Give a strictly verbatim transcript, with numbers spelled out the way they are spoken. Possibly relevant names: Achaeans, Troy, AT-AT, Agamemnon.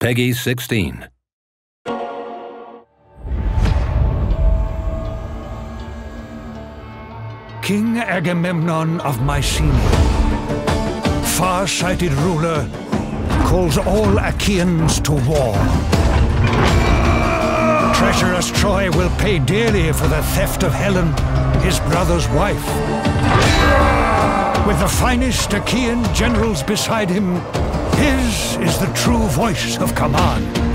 Peggy sixteen. King Agamemnon of Mycenae, far-sighted ruler, calls all Achaeans to war. Treacherous Troy will pay dearly for the theft of Helen, his brother's wife. With the finest Achaean generals beside him, his is the true voice of command.